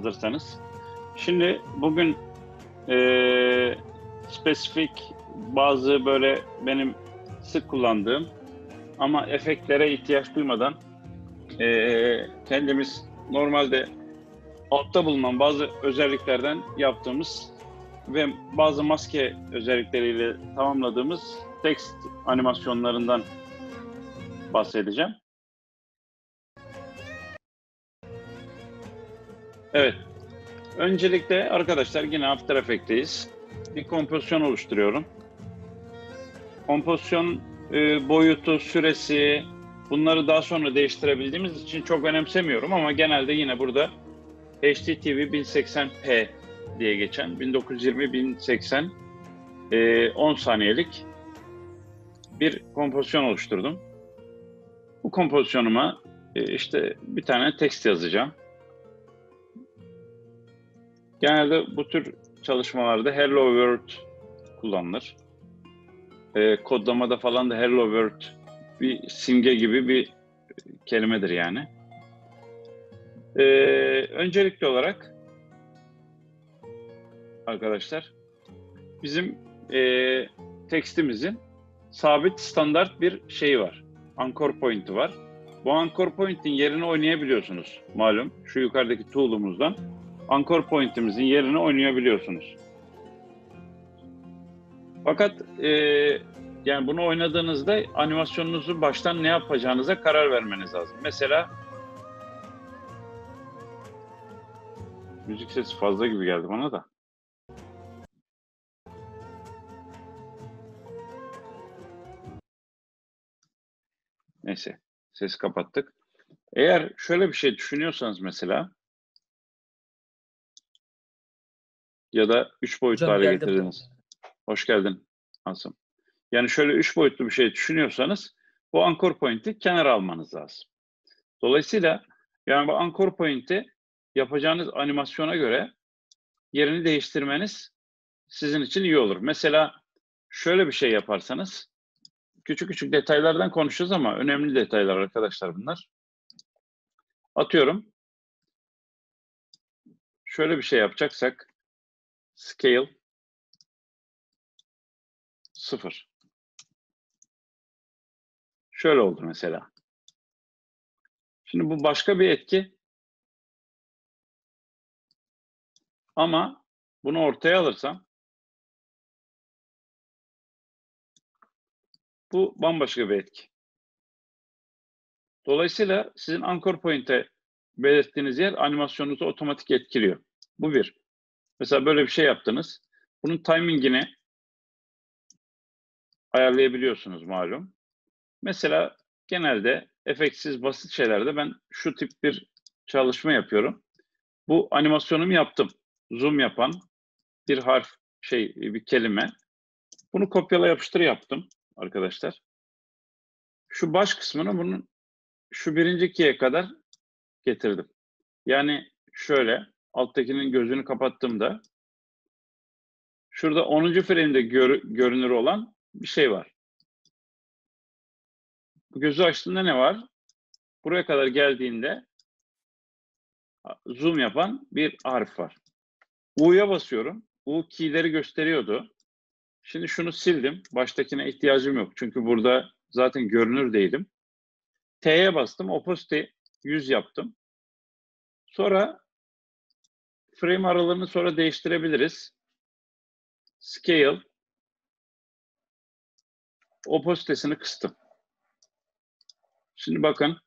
hazırsanız. Şimdi bugün spesifik bazı böyle benim sık kullandığım ama efektlere ihtiyaç duymadan kendimiz normalde altta bulunan bazı özelliklerden yaptığımız ve bazı maske özellikleriyle tamamladığımız text animasyonlarından bahsedeceğim. Evet. Öncelikle arkadaşlar yine After Effects'teyiz. Bir kompozisyon oluşturuyorum. Kompozisyon boyutu, süresi bunları daha sonra değiştirebildiğimiz için çok önemsemiyorum ama genelde yine burada HDTV 1080p diye geçen 1920-1080 10 saniyelik bir kompozisyon oluşturdum. Bu kompozisyonuma işte bir tane text yazacağım. Genelde bu tür çalışmalarda Hello World kullanılır. Kodlamada falan da Hello World bir simge gibi bir kelimedir yani. Öncelikli olarak arkadaşlar bizim tekstimizin sabit standart bir şeyi var. Anchor Point'i var. Bu Anchor Point'in yerini oynayabiliyorsunuz. Malum şu yukarıdaki tool'umuzdan Anchor Point'imizin yerini oynayabiliyorsunuz. Fakat yani bunu oynadığınızda animasyonunuzu baştan ne yapacağınıza karar vermeniz lazım. Mesela müzik sesi fazla gibi geldi bana da. Neyse, sesi kapattık. Eğer şöyle bir şey düşünüyorsanız mesela ya da 3 boyutlu hale getirdiniz. Hoş geldin Asım. Yani şöyle 3 boyutlu bir şey düşünüyorsanız bu Anchor Point'i kenara almanız lazım. Dolayısıyla yani bu Anchor Point'i yapacağınız animasyona göre yerini değiştirmeniz sizin için iyi olur. Mesela şöyle bir şey yaparsanız, küçük küçük detaylardan konuşuyoruz ama önemli detaylar arkadaşlar bunlar. Atıyorum, şöyle bir şey yapacaksak, Scale 0. Şöyle oldu mesela. Şimdi bu başka bir etki. Ama bunu ortaya alırsam bu bambaşka bir etki. Dolayısıyla sizin Anchor Point'e belirttiğiniz yer animasyonunuzu otomatik etkiliyor. Bu bir. Mesela böyle bir şey yaptınız. Bunun timing'ini ayarlayabiliyorsunuz malum. Mesela genelde efektsiz basit şeylerde ben şu tip bir çalışma yapıyorum. Bu animasyonumu yaptım. Zoom yapan bir harf bir kelime. Bunu kopyala yapıştır yaptım arkadaşlar. Şu baş kısmını bunun şu birincikiye kadar getirdim. Yani şöyle alttakinin gözünü kapattığımda şurada 10. frame'de görünür olan bir şey var. Bu gözü açtığında ne var? Buraya kadar geldiğinde zoom yapan bir harf var. U'ya basıyorum. U key'leri gösteriyordu. Şimdi şunu sildim. Baştakine ihtiyacım yok. Çünkü burada zaten görünür değilim. T'ye bastım. Opacity 100 yaptım. Sonra frame aralarını sonra değiştirebiliriz. Scale Opacity'sini kıstım. Şimdi bakın.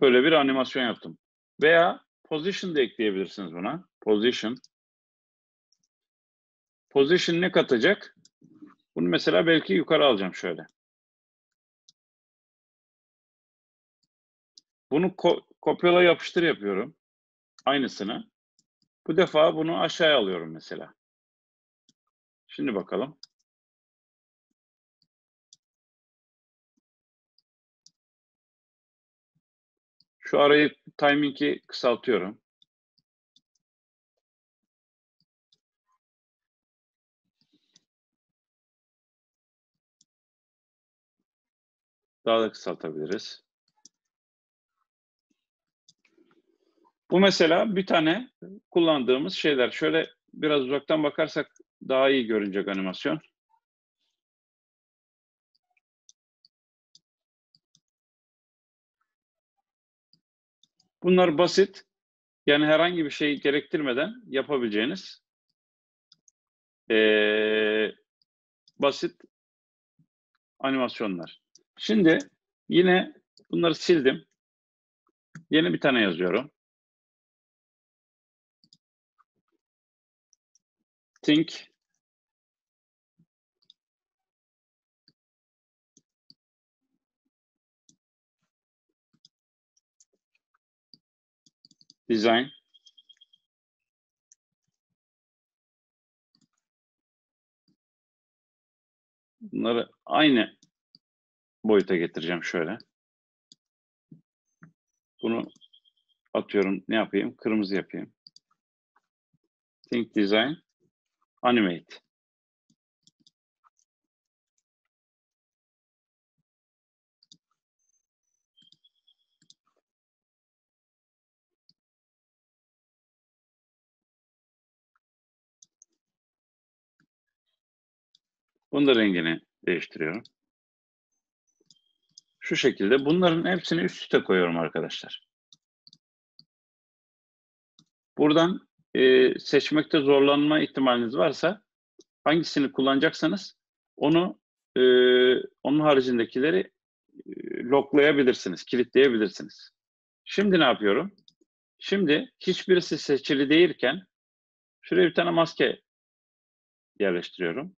Böyle bir animasyon yaptım. Veya Position de ekleyebilirsiniz buna. Position. Position ne katacak? Bunu mesela belki yukarı alacağım şöyle. Bunu kopyala yapıştır yapıyorum. Aynısını. Bu defa bunu aşağıya alıyorum mesela. Şimdi bakalım. Şu arayı, timing'i kısaltıyorum. Daha da kısaltabiliriz. Bu mesela bir tane kullandığımız şeyler. Şöyle biraz uzaktan bakarsak daha iyi görünecek animasyon. Bunlar basit. Yani herhangi bir şey gerektirmeden yapabileceğiniz basit animasyonlar. Şimdi yine bunları sildim. Yeni bir tane yazıyorum. Think. Design. Bunları aynı boyuta getireceğim şöyle. Bunu atıyorum. Ne yapayım? Kırmızı yapayım. Think Design. Animate. Bunun da rengini değiştiriyorum. Şu şekilde bunların hepsini üst üste koyuyorum arkadaşlar. Buradan seçmekte zorlanma ihtimaliniz varsa hangisini kullanacaksanız onu onun haricindekileri locklayabilirsiniz, kilitleyebilirsiniz. Şimdi ne yapıyorum? Şimdi hiçbirisi seçili değilken şuraya bir tane maske yerleştiriyorum.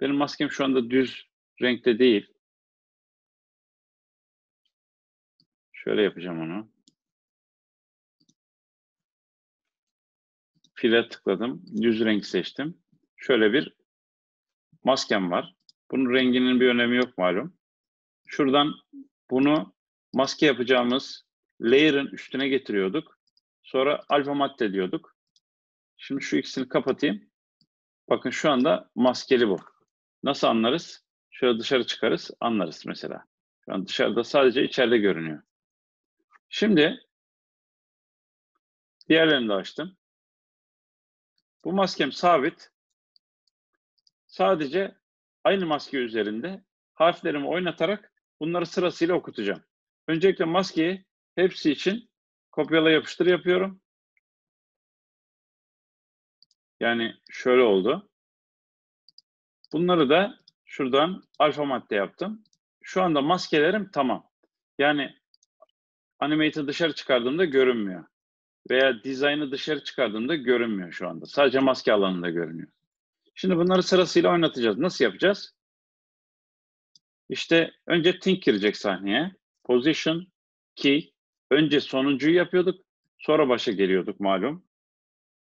Benim maskem şu anda düz renkte değil. Şöyle yapacağım onu. File tıkladım. Düz renk seçtim. Şöyle bir maskem var. Bunun renginin bir önemi yok malum. Şuradan bunu maske yapacağımız layer'ın üstüne getiriyorduk. Sonra alfa matte diyorduk. Şimdi şu ikisini kapatayım. Bakın şu anda maskeli bu. Nasıl anlarız? Şöyle dışarı çıkarız, anlarız mesela. Şu an dışarıda sadece içeride görünüyor. Şimdi diğerlerini de açtım. Bu maskem sabit. Sadece aynı maske üzerinde harflerimi oynatarak bunları sırasıyla okutacağım. Öncelikle maskeyi hepsi için kopyala yapıştır yapıyorum. Yani şöyle oldu. Bunları da şuradan alfa madde yaptım. Şu anda maskelerim tamam. Yani animate'i dışarı çıkardığımda görünmüyor. Veya dizaynı dışarı çıkardığımda görünmüyor şu anda. Sadece maske alanında görünüyor. Şimdi bunları sırasıyla oynatacağız. Nasıl yapacağız? İşte önce Think girecek sahneye. Position, Key. Önce sonuncuyu yapıyorduk. Sonra başa geliyorduk malum.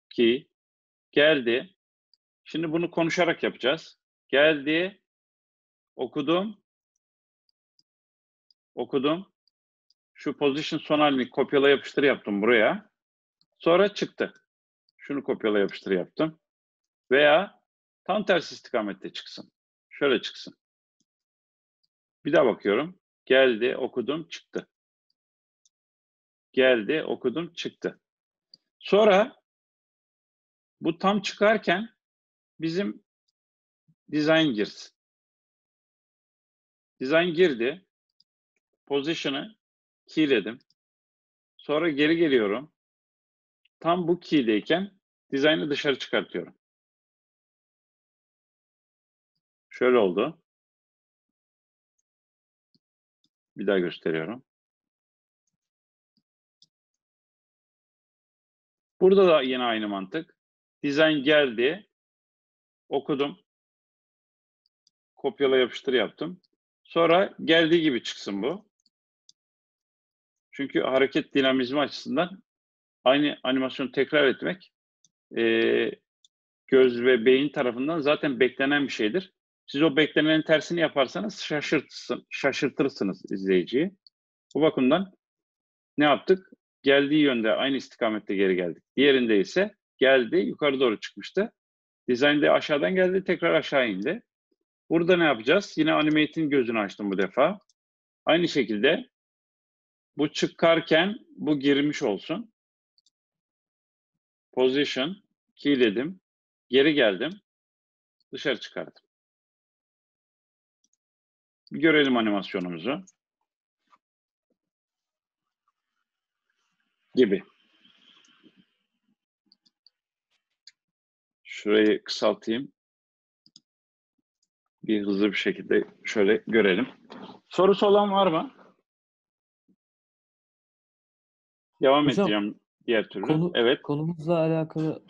Key. Geldi. Şimdi bunu konuşarak yapacağız. Geldi. Okudum. Okudum. Şu position son halini kopyala yapıştır yaptım buraya. Sonra çıktı. Şunu kopyala yapıştır yaptım. Veya tam tersi istikamette çıksın. Şöyle çıksın. Bir daha bakıyorum. Geldi, okudum, çıktı. Geldi, okudum, çıktı. Sonra bu tam çıkarken bizim design girsin. Design girdi. Position'ı keyledim. Sonra geri geliyorum. Tam bu keydeyken dizaynı dışarı çıkartıyorum. Şöyle oldu. Bir daha gösteriyorum. Burada da yine aynı mantık. Dizayn geldi. Okudum. Kopyala yapıştır yaptım. Sonra geldiği gibi çıksın bu. Çünkü hareket dinamizmi açısından aynı animasyonu tekrar etmek göz ve beyin tarafından zaten beklenen bir şeydir. Siz o beklenenin tersini yaparsanız şaşırtırsınız izleyiciyi. Bu bakımdan ne yaptık? Geldiği yönde aynı istikamette geri geldik. Diğerinde ise geldi, yukarı doğru çıkmıştı. Design'de aşağıdan geldi, tekrar aşağı indi. Burada ne yapacağız? Yine animate'in gözünü açtım bu defa. Aynı şekilde bu çıkarken bu girmiş olsun. Position, keyledim. Geri geldim. Dışarı çıkardım. Bir görelim animasyonumuzu. Gibi. Şurayı kısaltayım. Bir hızlı bir şekilde şöyle görelim. Sorusu olan var mı? Devam hocam, edeceğim diğer türlü. Evet. Konumuzla alakalı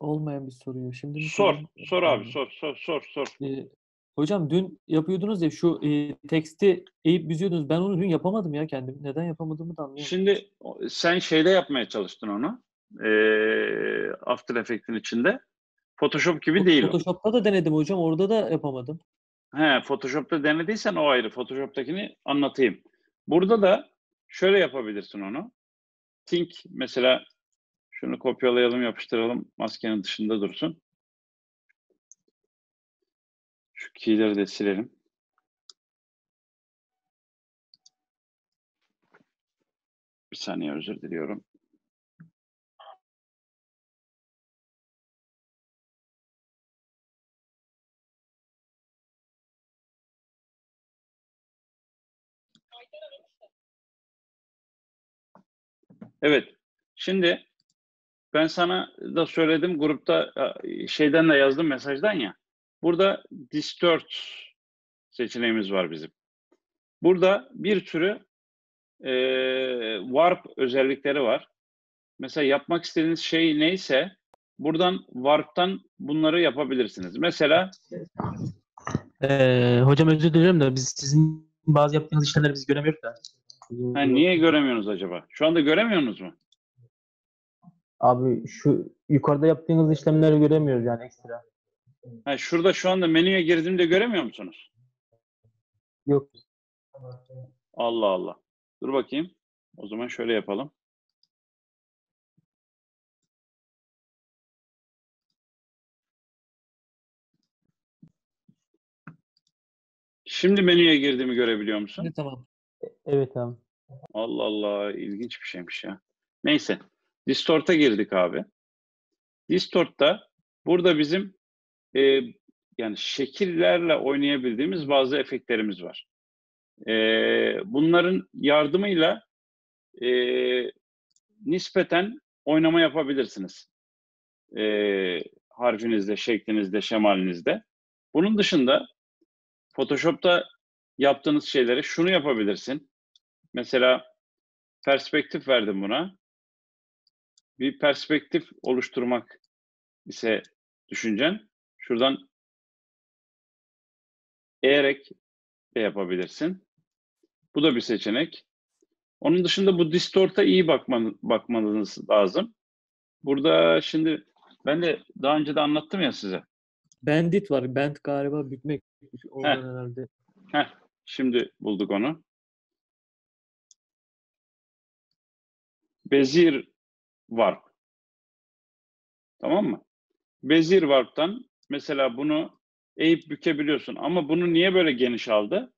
olmayan bir soruyu. Şimdi sor abi. Hocam dün yapıyordunuz ya şu teksti eğip büzüyordunuz. Ben onu dün yapamadım ya kendim. Neden yapamadığımı da anlayamadım. Şimdi sen şeyde yapmaya çalıştın onu. After Effects'in içinde. Photoshop gibi değil. Photoshop'ta da denedim hocam. Orada da yapamadım. He, Photoshop'ta denediysen o ayrı. Photoshop'takini anlatayım. Burada da şöyle yapabilirsin onu. Think mesela şunu kopyalayalım, yapıştıralım. Maskenin dışında dursun. Şu keyleri de silelim. Bir saniye özür diliyorum. Evet. Şimdi ben sana da söyledim grupta şeyden de yazdım mesajdan ya. Burada Distort seçeneğimiz var bizim. Burada bir türü Warp özellikleri var. Mesela yapmak istediğiniz şey neyse buradan Warp'tan bunları yapabilirsiniz. Mesela hocam özür dilerim de biz sizin bazı yaptığınız işlemleri biz göremiyoruz da. Ha, niye göremiyorsunuz acaba? Şu anda göremiyorsunuz mu? Abi şu yukarıda yaptığınız işlemleri göremiyoruz yani ekstra. Ha, şurada şu anda menüye girdiğimde göremiyor musunuz? Yok. Allah Allah. Dur bakayım. O zaman şöyle yapalım. Şimdi menüye girdiğimi görebiliyor musun? Evet, tamam. Evet abi. Allah Allah, ilginç bir şeymiş ya. Neyse. Distort'a girdik abi. Distort'ta burada bizim yani şekillerle oynayabildiğimiz bazı efektlerimiz var. Bunların yardımıyla nispeten oynama yapabilirsiniz. Harfinizde, şeklinizde, şemalinizde. Bunun dışında Photoshop'ta yaptığınız şeylere şunu yapabilirsin. Mesela perspektif verdim buna. Bir perspektif oluşturmak ise düşüncen. Şuradan eğerek de yapabilirsin. Bu da bir seçenek. Onun dışında bu distort'a iyi bakmanız lazım. Burada şimdi ben de daha önce de anlattım ya size. Bandit var. Band galiba bükmek. Oradan herhalde. Heh. Şimdi bulduk onu. Bezier Warp. Tamam mı? Bezier Warp'tan mesela bunu eğip bükebiliyorsun. Ama bunu niye böyle geniş aldı?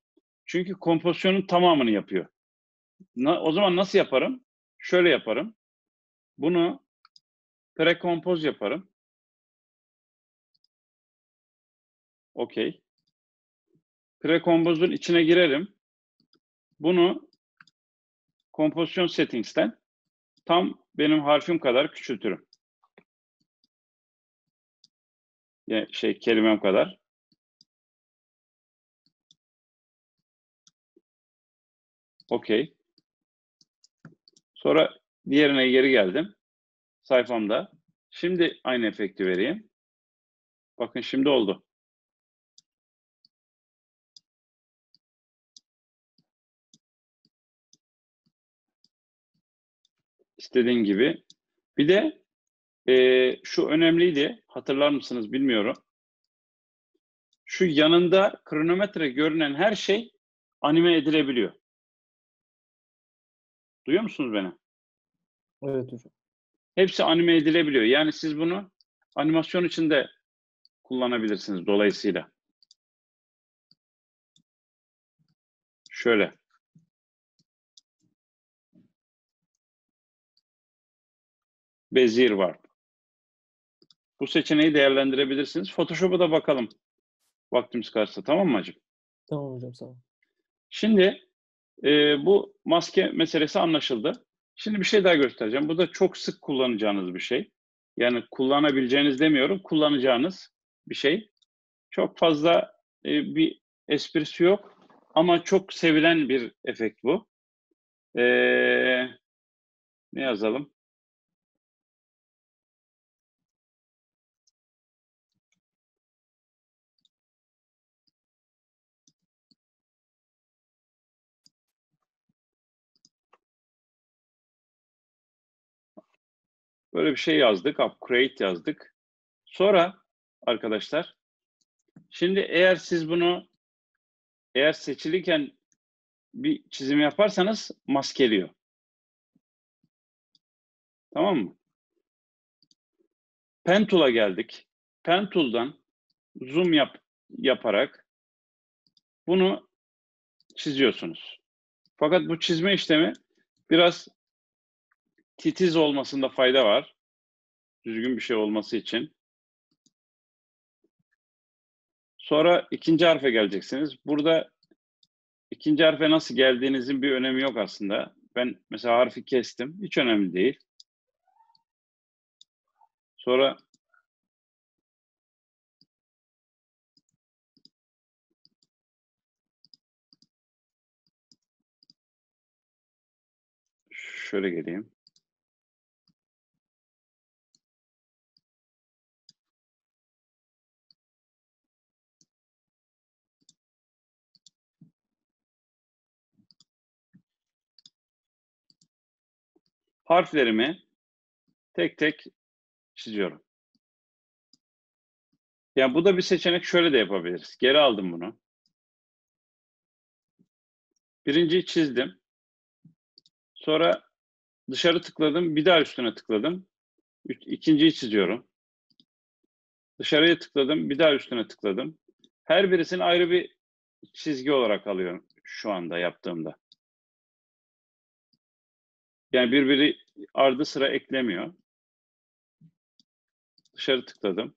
Çünkü kompozisyonun tamamını yapıyor. O zaman nasıl yaparım? Şöyle yaparım. Bunu pre-compose yaparım. Okey. Pre-compose'un içine girerim. Bunu kompozisyon settings'ten tam benim harfim kadar küçültürüm. Yani kelimem kadar. Okey. Sonra diğerine geri geldim. Sayfamda. Şimdi aynı efekti vereyim. Bakın şimdi oldu. İstediğin gibi. Bir de şu önemliydi. Hatırlar mısınız bilmiyorum. Şu yanında kronometre görünen her şey anime edilebiliyor. Duyuyor musunuz beni? Evet hocam. Hepsi anime edilebiliyor. Yani siz bunu animasyon içinde kullanabilirsiniz dolayısıyla. Şöyle. Bezier Warp. Bu seçeneği değerlendirebilirsiniz. Photoshop'a da bakalım. Vaktimiz kalırsa, tamam mı hacım? Tamam hocam, sağ ol. Şimdi bu maske meselesi anlaşıldı. Şimdi bir şey daha göstereceğim. Bu da çok sık kullanacağınız bir şey. Yani kullanabileceğiniz demiyorum, kullanacağınız bir şey. Çok fazla bir esprisi yok ama çok sevilen bir efekt bu. Ne yazalım? Böyle bir şey yazdık. UPCREATE yazdık. Sonra arkadaşlar, şimdi eğer siz bunu seçilirken bir çizim yaparsanız maskeliyor. Tamam mı? Pen Tool'a geldik. Pen Tool'dan zoom yaparak bunu çiziyorsunuz. Fakat bu çizme işlemi biraz titiz olmasında fayda var. Düzgün bir şey olması için. Sonra ikinci harfe geleceksiniz. Burada ikinci harfe nasıl geldiğinizin bir önemi yok aslında. Ben mesela harfi kestim. Hiç önemli değil. Sonra şöyle geleyim. Harflerimi tek tek çiziyorum. Yani bu da bir seçenek, şöyle de yapabiliriz. Geri aldım bunu. Birinciyi çizdim. Sonra dışarı tıkladım. Bir daha üstüne tıkladım. İkinciyi çiziyorum. Dışarıya tıkladım. Bir daha üstüne tıkladım. Her birisini ayrı bir çizgi olarak alıyorum şu anda yaptığımda. Yani birbiri ardı sıra eklemiyor. Dışarı tıkladım.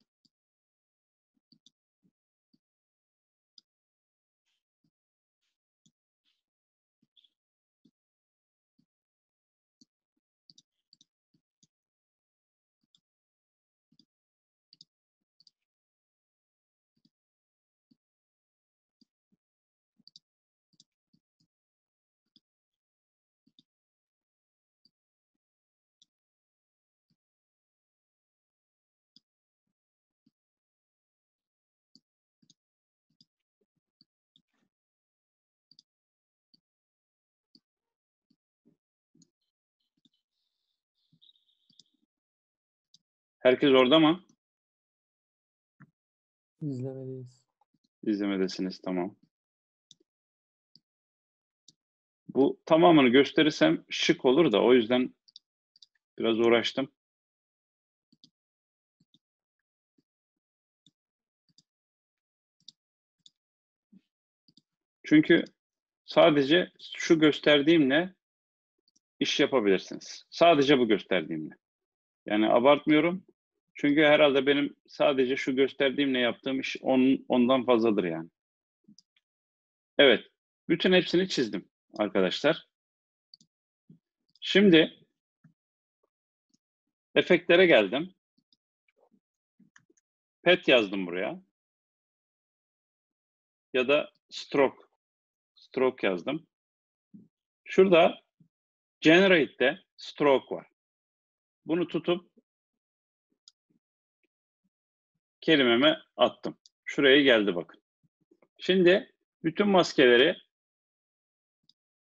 Herkes orada mı? İzlemedeyiz. İzlemedesiniz, tamam. Bu tamamını gösterirsem şık olur da o yüzden biraz uğraştım. Çünkü sadece şu gösterdiğimle iş yapabilirsiniz. Sadece bu gösterdiğimle. Yani abartmıyorum. Çünkü herhalde benim sadece şu gösterdiğimle yaptığım iş ondan fazladır yani. Evet. Bütün hepsini çizdim arkadaşlar. Şimdi efektlere geldim. Pet yazdım buraya. Ya da stroke. Stroke yazdım. Şurada generate'de stroke var. Bunu tutup kelimeme attım. Şuraya geldi bakın. Şimdi bütün maskeleri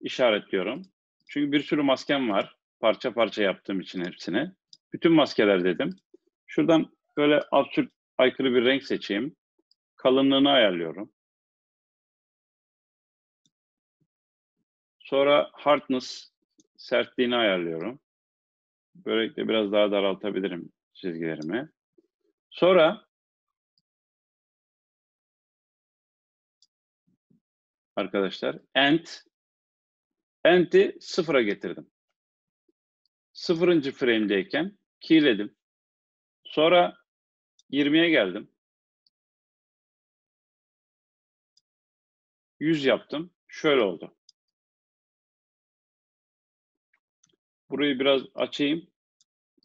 işaretliyorum. Çünkü bir sürü maskem var. Parça parça yaptığım için hepsini. Bütün maskeler dedim. Şuradan böyle absürt, aykırı bir renk seçeyim. Kalınlığını ayarlıyorum. Sonra hardness, sertliğini ayarlıyorum. Böylelikle biraz daha daraltabilirim çizgilerimi. Sonra arkadaşlar end'i sıfıra getirdim. Sıfırıncı frame'deyken keyledim. Sonra 20'ye geldim. 100 yaptım. Şöyle oldu. Burayı biraz açayım.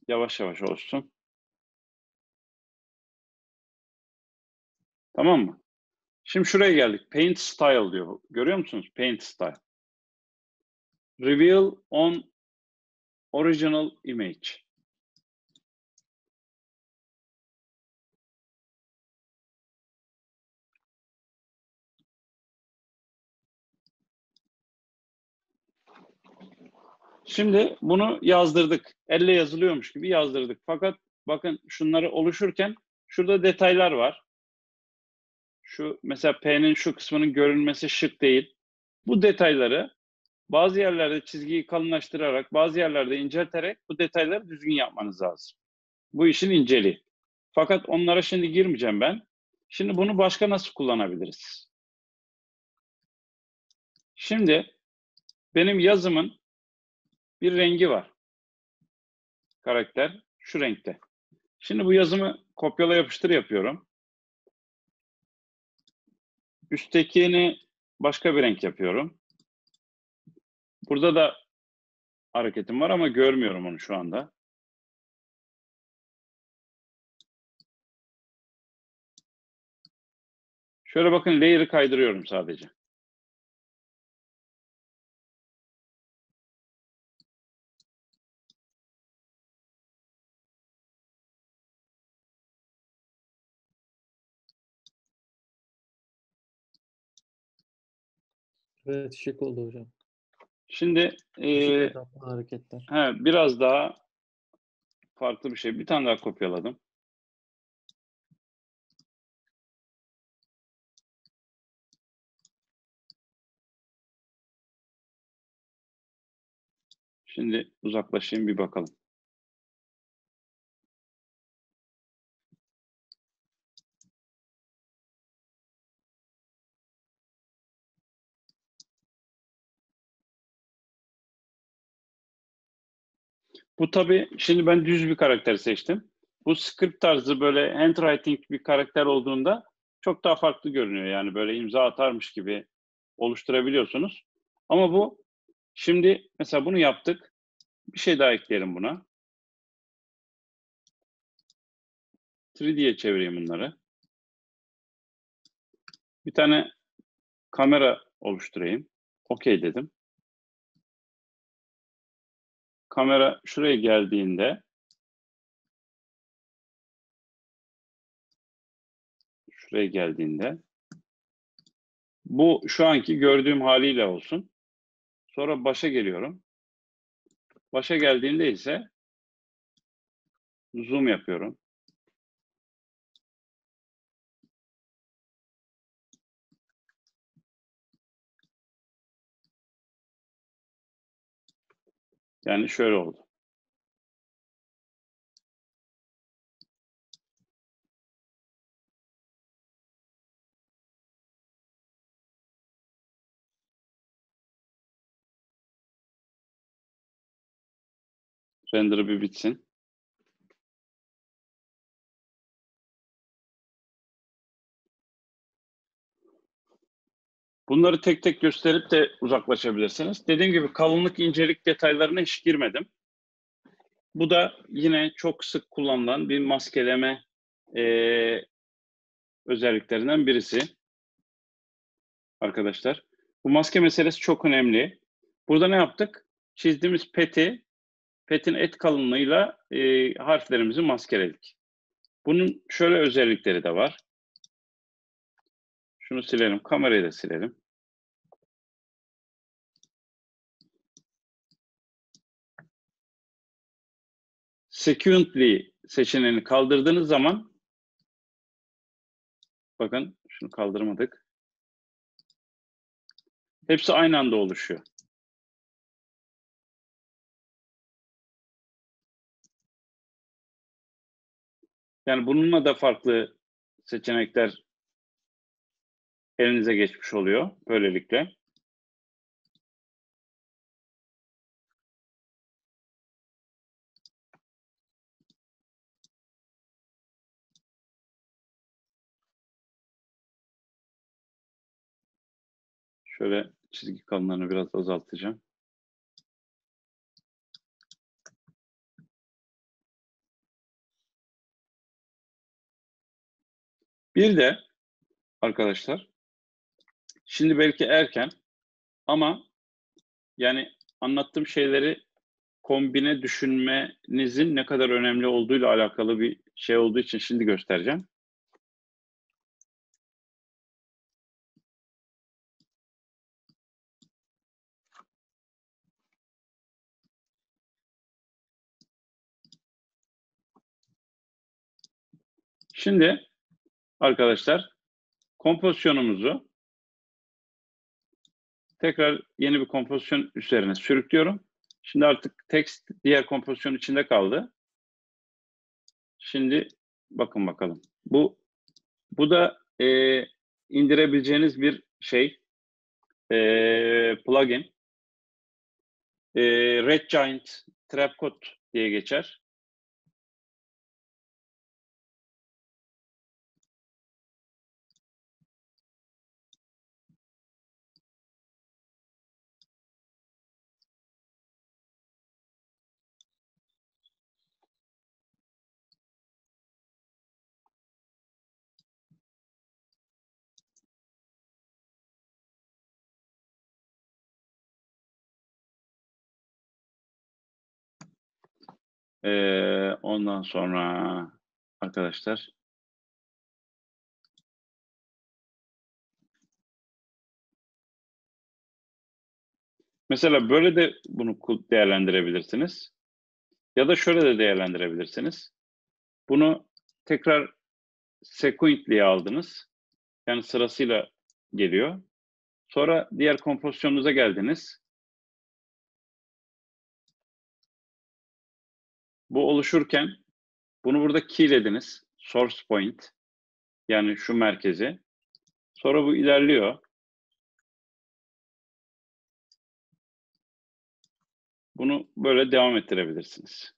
Yavaş yavaş olsun. Tamam mı? Şimdi şuraya geldik. Paint Style diyor. Görüyor musunuz? Paint Style. Reveal on original image. Şimdi bunu yazdırdık. Elle yazılıyormuş gibi yazdırdık. Fakat bakın şunları oluşurken şurada detaylar var. Şu mesela P'nin şu kısmının görünmesi şık değil. Bu detayları bazı yerlerde çizgiyi kalınlaştırarak, bazı yerlerde incelterek bu detayları düzgün yapmanız lazım. Bu işin inceliği. Fakat onlara şimdi girmeyeceğim ben. Şimdi bunu başka nasıl kullanabiliriz? Şimdi benim yazımın bir rengi var. Karakter şu renkte. Şimdi bu yazımı kopyala yapıştır yapıyorum. Üsttekini başka bir renk yapıyorum. Burada da hareketim var ama görmüyorum onu şu anda. Şöyle bakın, layer'ı kaydırıyorum sadece. Evet, şık oldu hocam. Şimdi hareketler. He, biraz daha farklı bir şey. Bir tane daha kopyaladım. Şimdi uzaklaşayım bir bakalım. Bu tabii, şimdi ben düz bir karakter seçtim. Bu script tarzı böyle handwriting bir karakter olduğunda çok daha farklı görünüyor. Yani böyle imza atarmış gibi oluşturabiliyorsunuz. Ama bu, şimdi mesela bunu yaptık. Bir şey daha ekleyelim buna. 3D'ye çevireyim bunları. Bir tane kamera oluşturayım. OK dedim. Kamera şuraya geldiğinde bu şu anki gördüğüm haliyle olsun. Sonra başa geliyorum. Başa geldiğinde ise zoom yapıyorum. Yani şöyle oldu. Render'ı bir bitsin. Bunları tek tek gösterip de uzaklaşabilirsiniz. Dediğim gibi kalınlık, incelik detaylarına hiç girmedim. Bu da yine çok sık kullanılan bir maskeleme özelliklerinden birisi. Arkadaşlar, bu maske meselesi çok önemli. Burada ne yaptık? Çizdiğimiz petin et kalınlığıyla harflerimizi maskeledik. Bunun şöyle özellikleri de var. Şunu silelim. Kamerayı da silelim. Sequentially seçeneğini kaldırdığınız zaman bakın şunu kaldırmadık. Hepsi aynı anda oluşuyor. Yani bununla da farklı seçenekler elinize geçmiş oluyor böylelikle. Şöyle çizgi kalınlığını biraz azaltacağım. Bir de arkadaşlar, şimdi belki erken ama yani anlattığım şeyleri kombine düşünmenizin ne kadar önemli olduğuyla alakalı bir şey olduğu için şimdi göstereceğim. Şimdi arkadaşlar kompozisyonumuzu tekrar yeni bir kompozisyon üzerine sürüklüyorum. Şimdi artık text diğer kompozisyon içinde kaldı. Şimdi bakın bakalım. Bu da indirebileceğiniz bir şey. Plugin. Red Giant Trapcode diye geçer. Ondan sonra arkadaşlar mesela böyle de bunu değerlendirebilirsiniz ya da şöyle de değerlendirebilirsiniz. Bunu tekrar sequential'ye aldınız, yani sırasıyla geliyor, sonra diğer kompozisyonunuza geldiniz. Bu oluşurken bunu burada keylediniz. Source point. Yani şu merkezi. Sonra bu ilerliyor. Bunu böyle devam ettirebilirsiniz.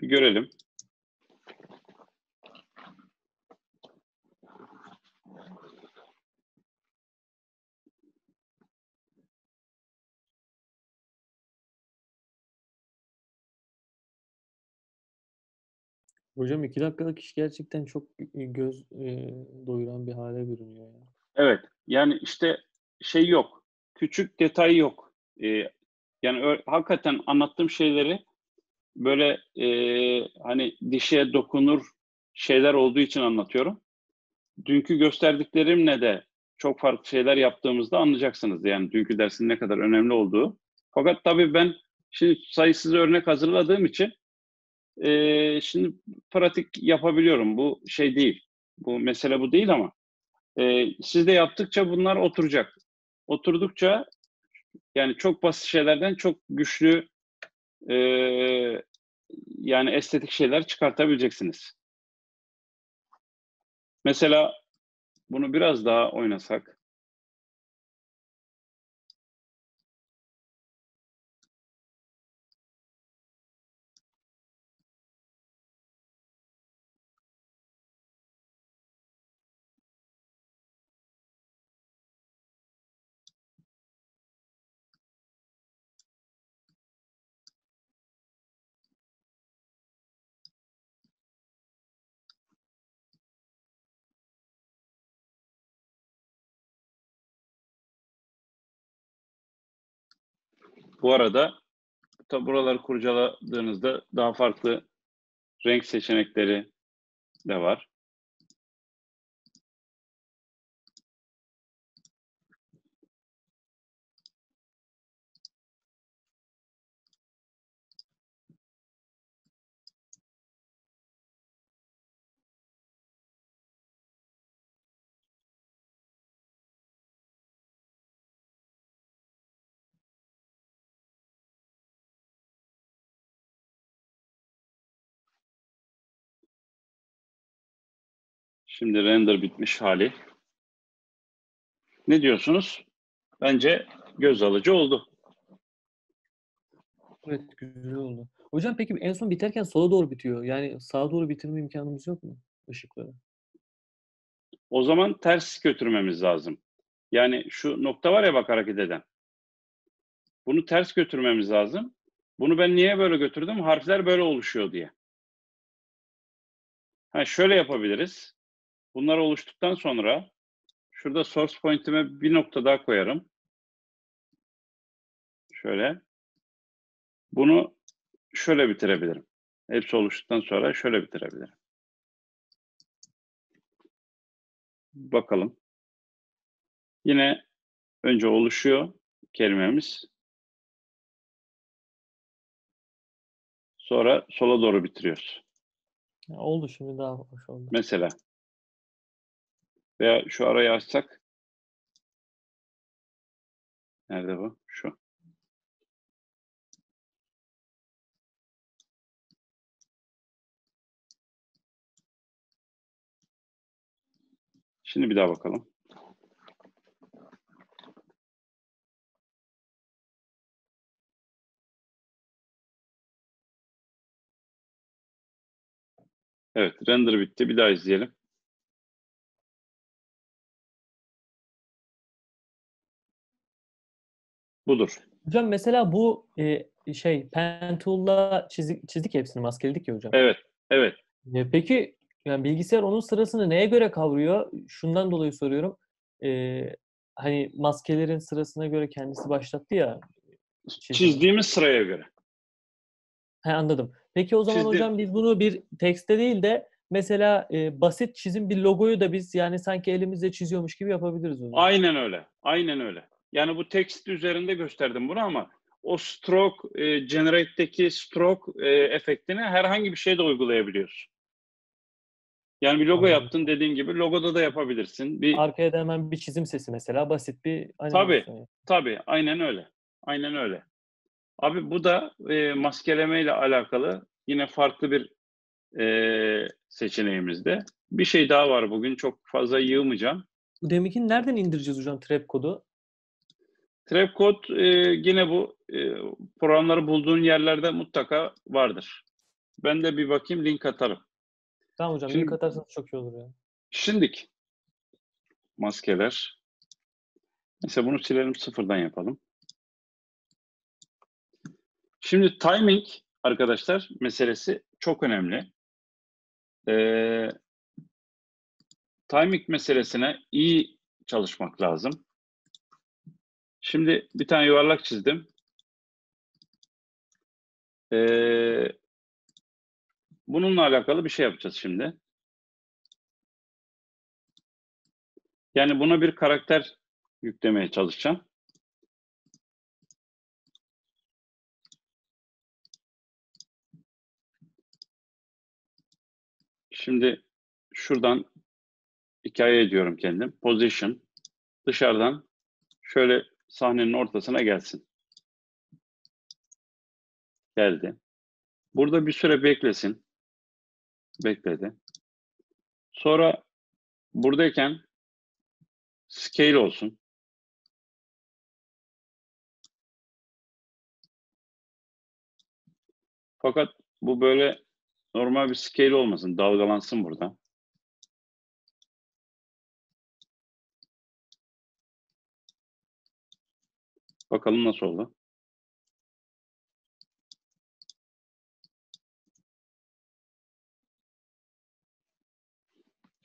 Bir görelim. Hocam 2 dakikalık iş gerçekten çok göz doyuran bir hale görünüyor. Evet. Yani işte şey yok. Küçük detay yok. Yani hakikaten anlattığım şeyleri böyle hani dişe dokunur şeyler olduğu için anlatıyorum. Dünkü gösterdiklerimle de çok farklı şeyler yaptığımızda anlayacaksınız. Yani dünkü dersin ne kadar önemli olduğu. Fakat tabii ben şimdi sayısız örnek hazırladığım için şimdi pratik yapabiliyorum. Bu şey değil. Bu mesele bu değil ama siz de yaptıkça bunlar oturacak. Oturdukça yani çok basit şeylerden çok güçlü yani estetik şeyler çıkartabileceksiniz. Mesela bunu biraz daha oynasak. Bu arada buraları kurcaladığınızda daha farklı renk seçenekleri de var. Şimdi render bitmiş hali. Ne diyorsunuz? Bence göz alıcı oldu. Evet, güzel oldu. Hocam peki en son biterken sola doğru bitiyor. Yani sağa doğru bitirme imkanımız yok mu ışıkları? O zaman ters götürmemiz lazım. Yani şu nokta var ya bak hareket eden. Bunu ters götürmemiz lazım. Bunu ben niye böyle götürdüm? Harfler böyle oluşuyor diye. Ha, şöyle yapabiliriz. Bunlar oluştuktan sonra şurada source point'ime bir nokta daha koyarım. Şöyle. Bunu şöyle bitirebilirim. Hepsi oluştuktan sonra şöyle bitirebilirim. Bakalım. Yine önce oluşuyor kelimemiz. Sonra sola doğru bitiriyoruz. Ya oldu şimdi, daha hoş oldu. Mesela. Veya şu arayı açsak. Nerede bu? Şu. Şimdi bir daha bakalım. Evet, render bitti. Bir daha izleyelim. Budur. Hocam mesela bu Pen Tool'la çizdik hepsini, maskeledik ya hocam. Evet, evet. Peki yani bilgisayar onun sırasını neye göre kavruyor? Şundan dolayı soruyorum. Hani maskelerin sırasına göre kendisi başlattı ya. Çizdiğimiz sıraya göre. He, anladım. Peki o zaman hocam biz bunu bir tekste değil de mesela basit çizim bir logoyu da biz yani sanki elimizle çiziyormuş gibi yapabiliriz hocam. Aynen öyle. Aynen öyle. Yani bu tekst üzerinde gösterdim bunu ama o stroke, generate'deki stroke efektini herhangi bir şeyde uygulayabiliyorsun. Yani bir logo yaptın dediğin gibi logoda da yapabilirsin. Bir... Arkaya da hemen bir çizim sesi mesela, basit bir animasyon. Tabii, tabii. Aynen öyle. Aynen öyle. Abi bu da maskeleme ile alakalı yine farklı bir seçeneğimizde. Bir şey daha var bugün, çok fazla yığmayacağım. Bu deminkini nereden indireceğiz hocam, Trapcode'u? Trapcode yine bu programları bulduğun yerlerde mutlaka vardır. Ben de bir bakayım, link atarım. Tamam hocam, link atarsanız çok iyi olur ya. Yani. Şimdiki maskeler. Mesela bunu silelim, sıfırdan yapalım. Şimdi timing arkadaşlar meselesi çok önemli. Timing meselesine iyi çalışmak lazım. Şimdi bir tane yuvarlak çizdim. Bununla alakalı bir şey yapacağız şimdi. Yani buna bir karakter yüklemeye çalışacağım. Şimdi şuradan hikaye ediyorum kendim. Position dışarıdan şöyle sahnenin ortasına gelsin. Geldi. Burada bir süre beklesin. Bekledi. Sonra buradayken scale olsun. Fakat bu böyle normal bir scale olmasın. Dalgalansın burada. Bakalım nasıl oldu.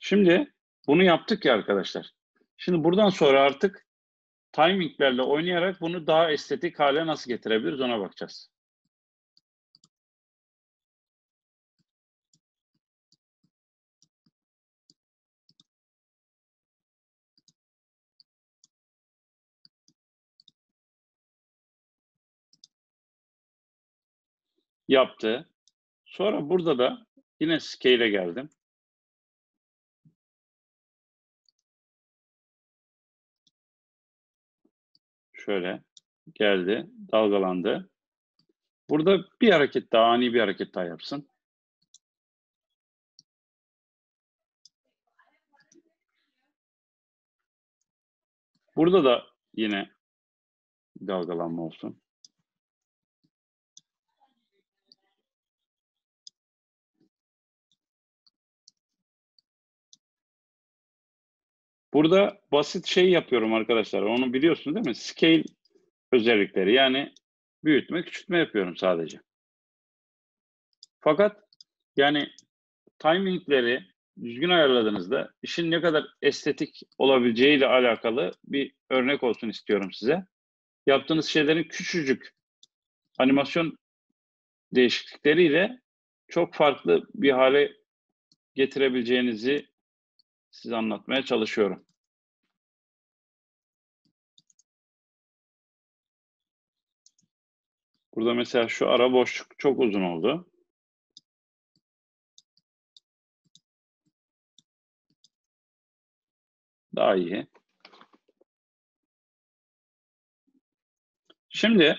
Şimdi bunu yaptık ya arkadaşlar. Şimdi buradan sonra artık timinglerle oynayarak bunu daha estetik hale nasıl getirebiliriz ona bakacağız. Yaptı. Sonra burada da yine scale'e geldim. Şöyle geldi, dalgalandı. Burada bir hareket daha, ani bir hareket daha yapsın. Burada da yine dalgalanma olsun. Burada basit şey yapıyorum arkadaşlar. Onu biliyorsunuz değil mi? Scale özellikleri. Yani büyütme, küçültme yapıyorum sadece. Fakat yani timingleri düzgün ayarladığınızda işin ne kadar estetik olabileceğiyle alakalı bir örnek olsun istiyorum size. Yaptığınız şeylerin küçücük animasyon değişiklikleriyle çok farklı bir hale getirebileceğinizi size anlatmaya çalışıyorum. Burada mesela şu ara boşluk çok uzun oldu. Daha iyi. Şimdi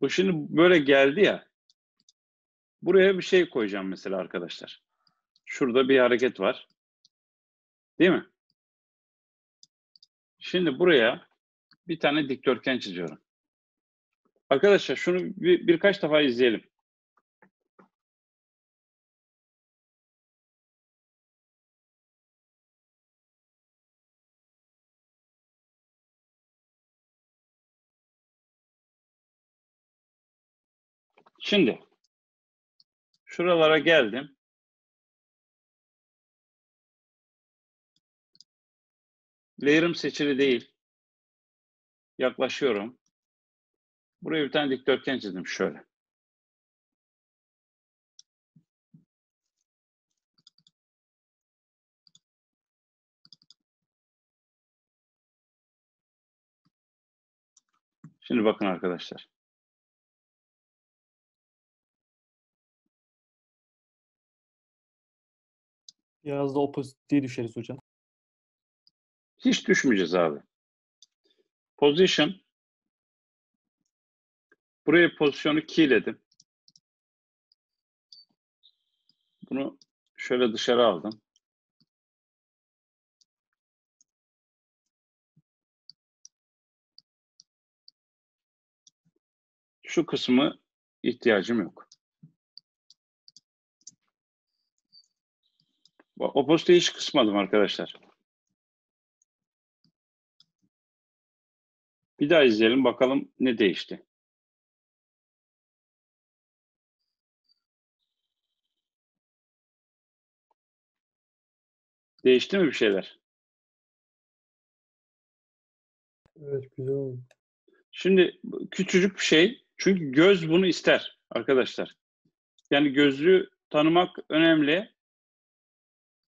bu şimdi böyle geldi ya. Buraya bir şey koyacağım mesela arkadaşlar. Şurada bir hareket var. Değil mi? Şimdi buraya bir tane dikdörtgen çiziyorum. Arkadaşlar şunu birkaç defa izleyelim. Şimdi şuralara geldim. Layer'ım seçili değil. Yaklaşıyorum. Buraya bir tane dikdörtgen çizdim şöyle. Şimdi bakın arkadaşlar. Biraz da Opacity'ye düşeriz hocam. Hiç düşmeyeceğiz abi. Position. Buraya pozisyonu keyledim. Bunu şöyle dışarı aldım. Şu kısmı ihtiyacım yok. Opacity'yi hiç kısmadım arkadaşlar. Bir daha izleyelim bakalım ne değişti. Değişti mi bir şeyler? Evet, güzel oldu. Şimdi küçücük bir şey. Çünkü göz bunu ister arkadaşlar. Yani gözü tanımak önemli.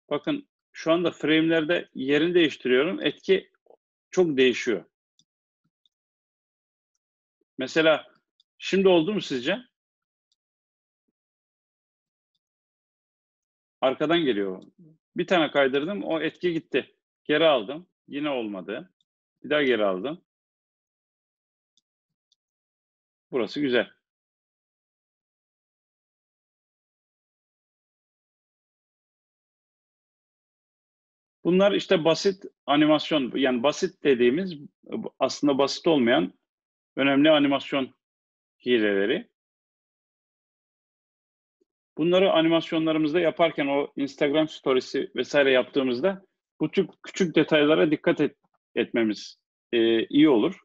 Bakın şu anda frame'lerde yerini değiştiriyorum. Etki çok değişiyor. Mesela şimdi oldu mu sizce? Arkadan geliyor. Bir tane kaydırdım. O etki gitti. Geri aldım. Yine olmadı. Bir daha geri aldım. Burası güzel. Bunlar işte basit animasyon. Yani basit dediğimiz aslında basit olmayan önemli animasyon hileleri. Bunları animasyonlarımızda yaparken o Instagram storiesi vesaire yaptığımızda bu tür küçük detaylara dikkat etmemiz iyi olur.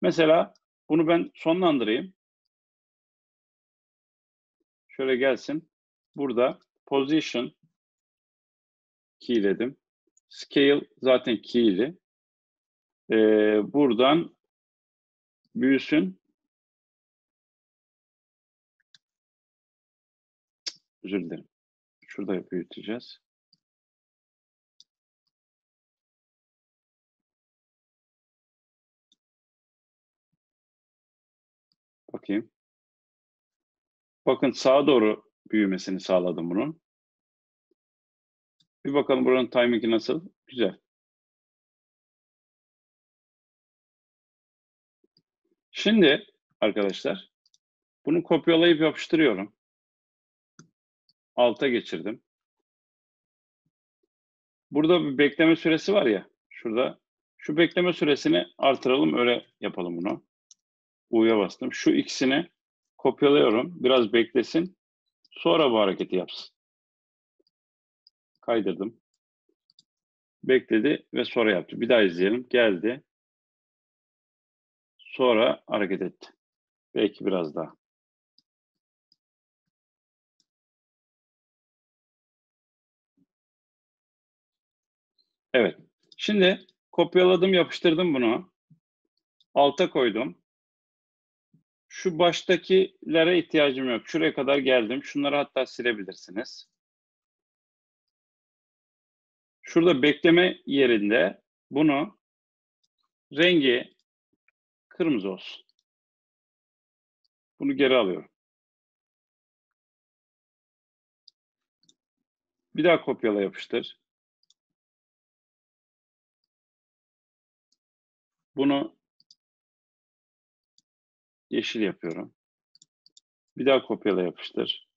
Mesela bunu ben sonlandırayım. Şöyle gelsin. Burada position keyledim. Scale zaten keyli. Buradan büyüsün. Özür dilerim. Şurada büyüteceğiz. Bakayım. Bakın sağa doğru büyümesini sağladım bunun. Bir bakalım buranın timing'i nasıl? Güzel. Şimdi arkadaşlar bunu kopyalayıp yapıştırıyorum. Alta geçirdim. Burada bir bekleme süresi var ya. Şurada. Şu bekleme süresini artıralım. Öyle yapalım bunu. U'ya bastım. Şu ikisini kopyalıyorum. Biraz beklesin. Sonra bu hareketi yapsın. Kaydırdım. bekledi ve sonra yaptı. Bir daha izleyelim. Geldi. Sonra hareket etti. Belki biraz daha. Evet. Şimdi kopyaladım, yapıştırdım bunu. Alta koydum. Şu baştakilere ihtiyacım yok. Şuraya kadar geldim. Şunları hatta silebilirsiniz. Şurada bekleme yerinde bunu rengi kırmızı olsun. Bunu geri alıyorum. Bir daha kopyala yapıştır. Bunu yeşil yapıyorum. Bir daha kopyala yapıştır.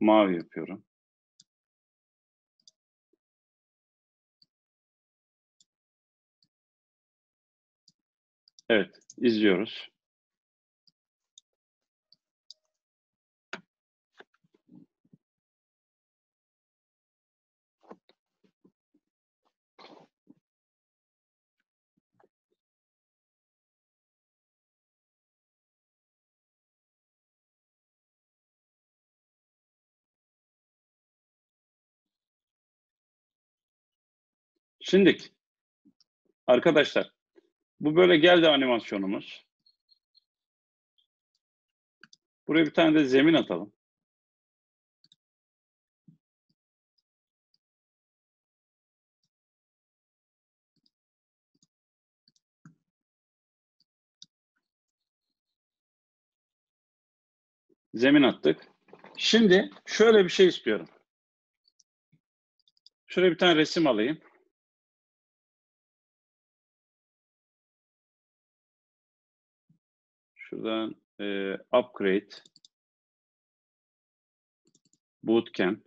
Mavi yapıyorum. Evet, izliyoruz. Şimdi arkadaşlar, bu böyle geldi animasyonumuz. Buraya bir tane de zemin atalım. Zemin attık. Şimdi şöyle bir şey istiyorum. Şöyle bir tane resim alayım. Şuradan UPCREATE, Bootcamp.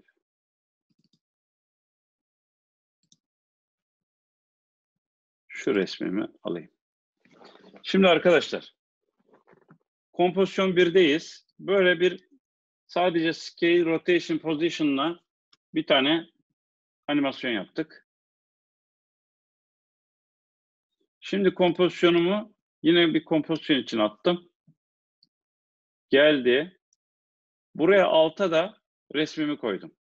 Şu resmimi alayım. Şimdi arkadaşlar, kompozisyon 1'deyiz. Böyle bir sadece Scale, Rotation, Position'la bir tane animasyon yaptık. Şimdi kompozisyonumu yine bir kompozisyon için attım. Geldi. Buraya alta da resmimi koydum.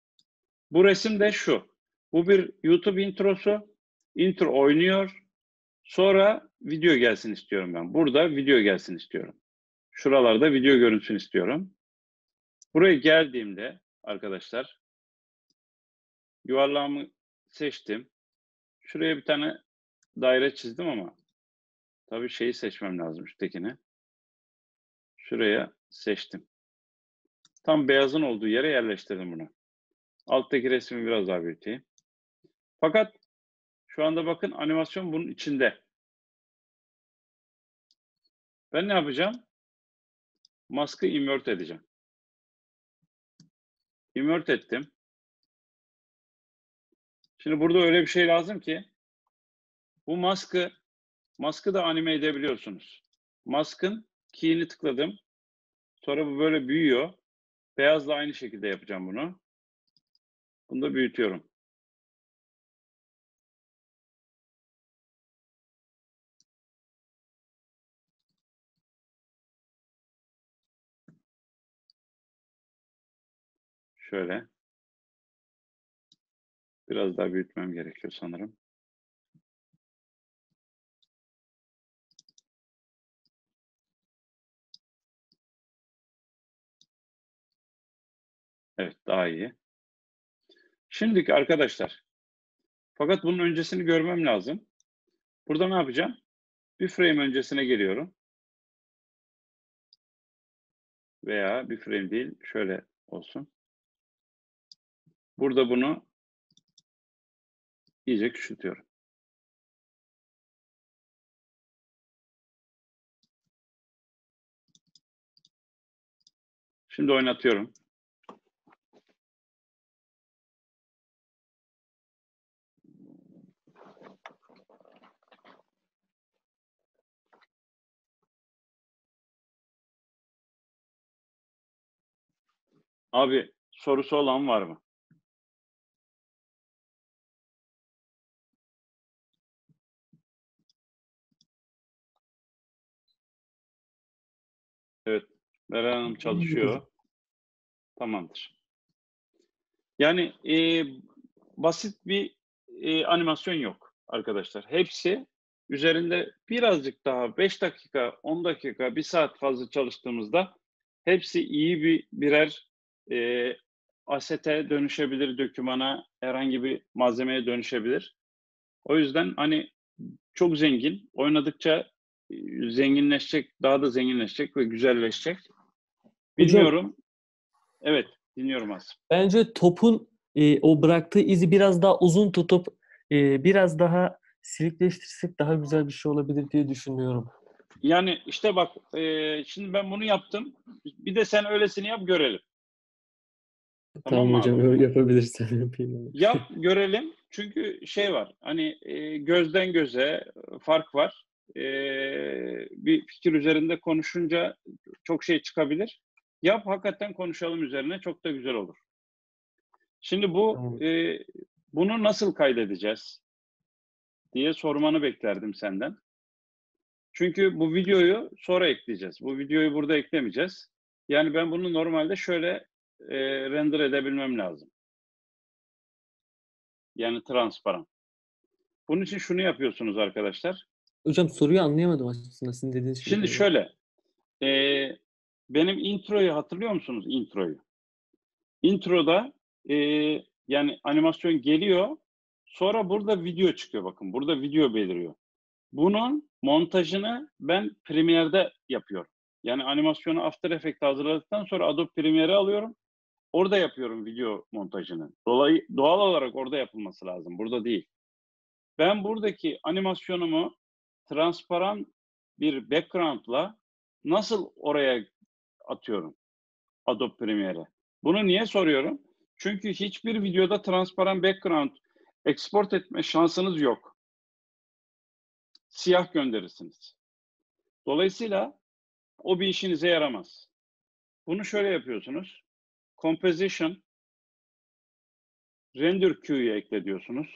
Bu resim de şu. Bu bir YouTube introsu. Intro oynuyor. Sonra video gelsin istiyorum ben. Burada video gelsin istiyorum. Şuralarda video görünsün istiyorum. Buraya geldiğimde arkadaşlar yuvarlağımı seçtim. Şuraya bir tane daire çizdim ama tabii şeyi seçmem lazım, şuradakini. Şuraya seçtim. Tam beyazın olduğu yere yerleştirdim bunu. Alttaki resmi biraz daha büyüteyim. Fakat şu anda bakın animasyon bunun içinde. Ben ne yapacağım? Mask'ı invert edeceğim. Invert ettim. Şimdi burada öyle bir şey lazım ki bu mask'ı da anime edebiliyorsunuz. Mask'ın key'ini tıkladım. Sonra bu böyle büyüyor. Beyazla aynı şekilde yapacağım bunu. Bunu da büyütüyorum. Şöyle. Biraz daha büyütmem gerekiyor sanırım. Evet, daha iyi. Şimdiki arkadaşlar, fakat bunun öncesini görmem lazım. Burada ne yapacağım? Bir frame öncesine geliyorum. Veya bir frame değil, şöyle olsun. Burada bunu iyice küçültüyorum. Şimdi oynatıyorum. Abi, sorusu olan var mı? Beren Hanım çalışıyor. Tamamdır. Yani basit bir animasyon yok arkadaşlar. Hepsi üzerinde birazcık daha 5 dakika, 10 dakika, 1 saat fazla çalıştığımızda hepsi iyi birer asete dönüşebilir, dokümana, herhangi bir malzemeye dönüşebilir. O yüzden hani çok zengin, oynadıkça zenginleşecek, daha da zenginleşecek ve güzelleşecek. Bilmiyorum. Evet, dinliyorum az. Bence topun o bıraktığı izi biraz daha uzun tutup biraz daha silikleştirsek daha güzel bir şey olabilir diye düşünüyorum. Yani işte bak, şimdi ben bunu yaptım. Bir de sen öylesini yap, görelim. Tamam hocam, yapabilirsen yapayım. Yap, görelim. Çünkü şey var, hani gözden göze fark var. Bir fikir üzerinde konuşunca çok şey çıkabilir. Yap, hakikaten konuşalım üzerine, çok da güzel olur. Şimdi bu tamam. Bunu nasıl kaydedeceğiz diye sormanı beklerdim senden. Çünkü bu videoyu sonra ekleyeceğiz. Bu videoyu burada eklemeyeceğiz. Yani ben bunu normalde şöyle render edebilmem lazım. Yani transparan. Bunun için şunu yapıyorsunuz arkadaşlar. Hocam soruyu anlayamadım aslında sizin dediğiniz şey. Şimdi şöyle. Benim introyu hatırlıyor musunuz? Introyu. Introda yani animasyon geliyor. Sonra burada video çıkıyor. Bakın burada video beliriyor. Bunun montajını ben Premiere'de yapıyorum. Yani animasyonu After Effects hazırladıktan sonra Adobe Premiere'e alıyorum. Orada yapıyorum video montajını. Doğal olarak orada yapılması lazım. Burada değil. Ben buradaki animasyonumu transparan bir background'la nasıl oraya atıyorum? Adobe Premiere'e. Bunu niye soruyorum? Çünkü hiçbir videoda transparan background export etme şansınız yok. Siyah gönderirsiniz. Dolayısıyla o bir işinize yaramaz. Bunu şöyle yapıyorsunuz. Composition, Render Queue'yu ekle diyorsunuz.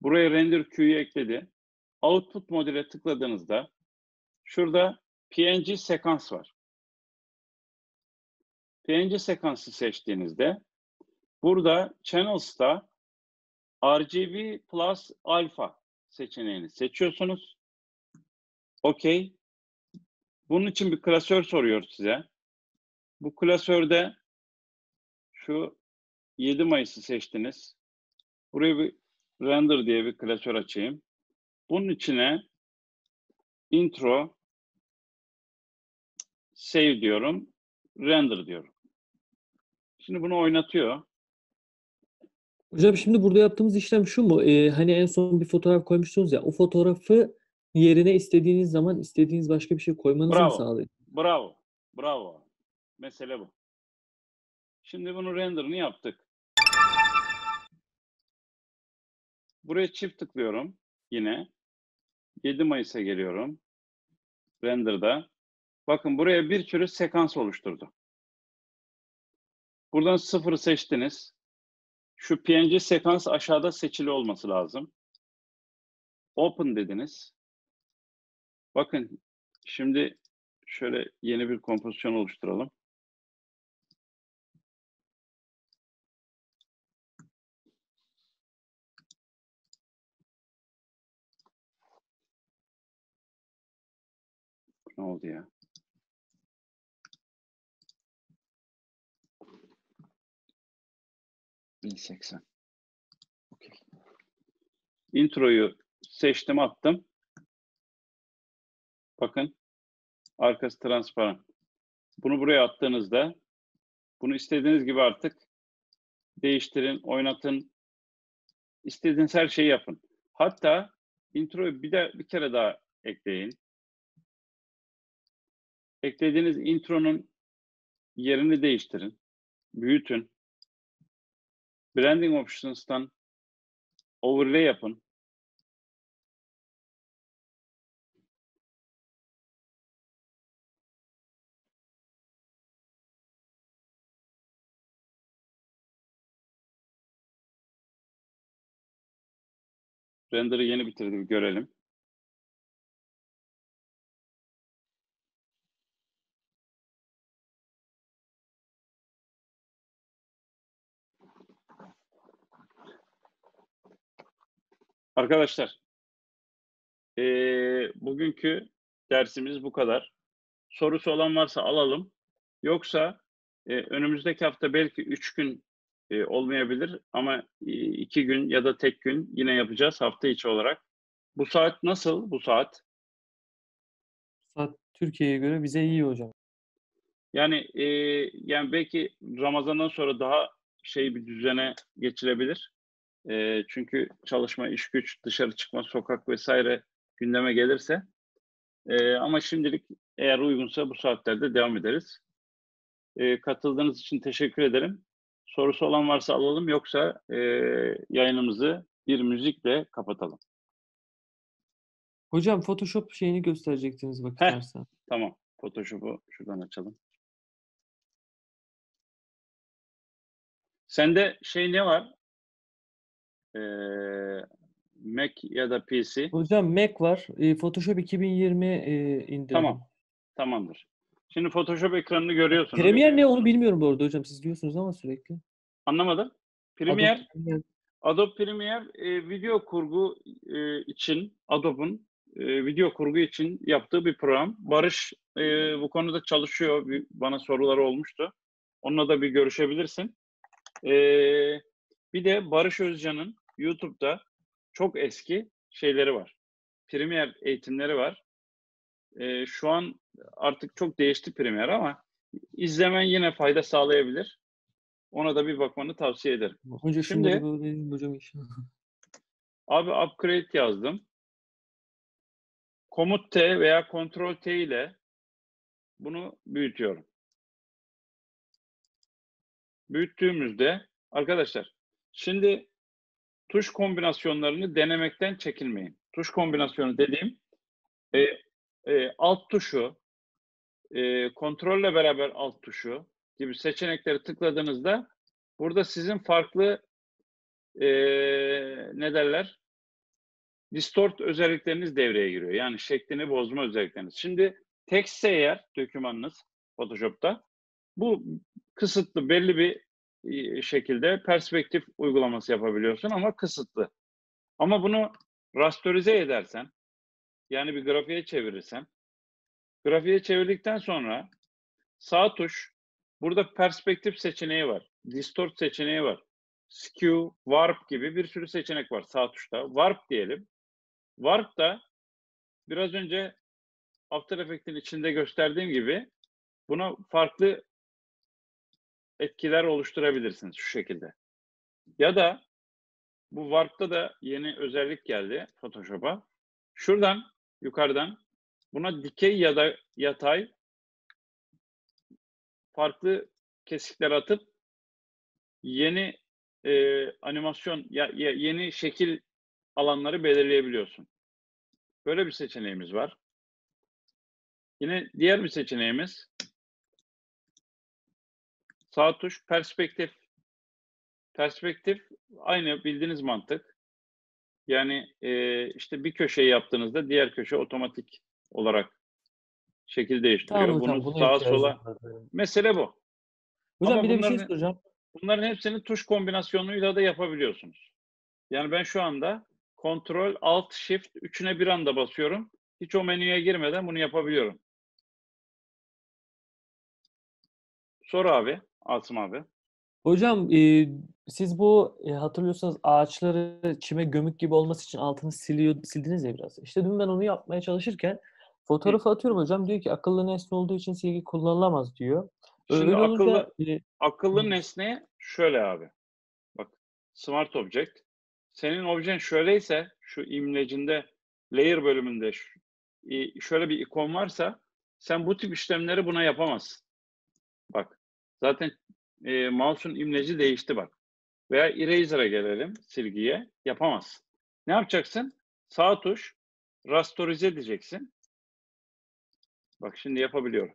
Buraya Render Queue'yu ekledi. Output modüle tıkladığınızda şurada PNG sekans var. PNG sekansı seçtiğinizde burada Channels'ta RGB Plus Alpha seçeneğini seçiyorsunuz. Okey. Bunun için bir klasör soruyor size. Bu klasörde şu 7 Mayıs'ı seçtiniz. Buraya bir render diye bir klasör açayım. Bunun içine intro save diyorum. Render diyorum. Şimdi bunu oynatıyor. Hocam şimdi burada yaptığımız işlem şu mu? Hani en son bir fotoğraf koymuştunuz ya, o fotoğrafı yerine istediğiniz zaman istediğiniz başka bir şey koymanızı mı sağlıyor? Bravo. Bravo. Mesele bu. Şimdi bunu render'ını yaptık. Buraya çift tıklıyorum. Yine 7 Mayıs'a geliyorum. Render'da. Bakın buraya bir sürü sekans oluşturdu. Buradan 0'ı seçtiniz. Şu PNG sekans aşağıda seçili olması lazım. Open dediniz. Bakın şimdi şöyle yeni bir kompozisyon oluşturalım. Ne oldu ya? Okay. Introyu seçtim, attım. Bakın. Arkası transparan. Bunu buraya attığınızda bunu istediğiniz gibi artık değiştirin, oynatın. İstediğiniz her şeyi yapın. Hatta introyu bir kere daha ekleyin. Eklediğiniz intronun yerini değiştirin. Büyütün. Branding Options'tan overlay yapın. Render'ı yeni bitirdim, görelim. Arkadaşlar, bugünkü dersimiz bu kadar. Sorusu olan varsa alalım. Yoksa önümüzdeki hafta belki 3 gün olmayabilir ama 2 gün ya da tek gün yine yapacağız hafta içi olarak. Bu saat nasıl? Bu saat? Saat Türkiye'ye göre bize iyi hocam. Yani belki Ramazan'dan sonra daha bir düzene geçilebilir. Çünkü çalışma, iş güç, dışarı çıkma, sokak vesaire gündeme gelirse. Ama şimdilik eğer uygunsa bu saatlerde devam ederiz. Katıldığınız için teşekkür ederim. Sorusu olan varsa alalım, yoksa yayınımızı bir müzikle kapatalım. Hocam Photoshop şeyini gösterecektiniz bak istersen. Tamam. Photoshop'u şuradan açalım. Sende ne var? Mac ya da PC. Hocam Mac var. Photoshop 2020 indirdim. Tamam. Tamamdır. Şimdi Photoshop ekranını görüyorsunuz. Premiere ne onu bilmiyorum bu arada hocam. Siz diyorsunuz ama sürekli. Anlamadım. Premiere. Adobe Premiere video kurgu için Adobe'un video kurgu için yaptığı bir program. Barış bu konuda çalışıyor. Bana soruları olmuştu. Onunla da bir görüşebilirsin. Bir de Barış Özcan'ın YouTube'da çok eski şeyleri var. Premiere eğitimleri var. Şu an artık çok değişti Premiere ama izlemen yine fayda sağlayabilir. Ona da bir bakmanı tavsiye ederim. Hocam şimdi hocam abi UPCREATE yazdım. Komut T veya Ctrl T ile bunu büyütüyorum. Büyüttüğümüzde arkadaşlar şimdi tuş kombinasyonlarını denemekten çekinmeyin. Tuş kombinasyonu dediğim alt tuşu, kontrolle beraber alt tuşu gibi seçenekleri tıkladığınızda burada sizin farklı distort özellikleriniz devreye giriyor. Yani şeklini bozma özellikleriniz. Şimdi tekstse eğer dokümanınız Photoshop'ta bu kısıtlı belli bir şekilde perspektif uygulaması yapabiliyorsun ama kısıtlı. Ama bunu rasterize edersen, yani bir grafiğe çevirirsen, grafiğe çevirdikten sonra sağ tuş, burada perspektif seçeneği var, distort seçeneği var, skew, warp gibi bir sürü seçenek var sağ tuşta. Warp diyelim. Warp da biraz önce After Effects'in içinde gösterdiğim gibi buna farklı etkiler oluşturabilirsiniz şu şekilde. Ya da bu Warp'ta da yeni özellik geldi Photoshop'a. Şuradan yukarıdan buna dikey ya da yatay farklı kesikler atıp yeni animasyon ya yeni şekil alanları belirleyebiliyorsun. Böyle bir seçeneğimiz var. Yine diğer bir seçeneğimiz sağ tuş perspektif. Perspektif aynı bildiğiniz mantık. Yani bir köşeyi yaptığınızda diğer köşe otomatik olarak şekil değiştiriyor. Tamam, bunu sağa sola. Mesele bu. Hocam ama bir de bir şey soracağım. Bunların hepsini tuş kombinasyonuyla da yapabiliyorsunuz. Yani ben şu anda Ctrl, Alt, Shift üçüne bir anda basıyorum. Hiç o menüye girmeden bunu yapabiliyorum. Sor abi. Asım abi. Hocam siz bu hatırlıyorsanız ağaçları çime gömük gibi olması için altını sildiniz ya biraz. İşte dün ben onu yapmaya çalışırken fotoğrafı atıyorum hocam. Diyor ki akıllı nesne olduğu için silgi kullanılamaz diyor. Şimdi akıllı nesne şöyle abi. Bak Smart object. Senin objen şöyleyse şu imlecinde layer bölümünde şöyle bir ikon varsa sen bu tip işlemleri buna yapamazsın. Bak. Zaten mouse'un imleci değişti bak. Veya eraser'a gelelim silgiye. Yapamazsın. Ne yapacaksın? Sağ tuş rasterize edeceksin. Bak şimdi yapabiliyorum.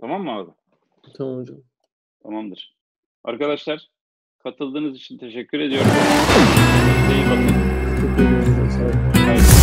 Tamam mı abi? Tamam hocam. Tamamdır. Arkadaşlar katıldığınız için teşekkür ediyorum. İyi bakın. Thank you.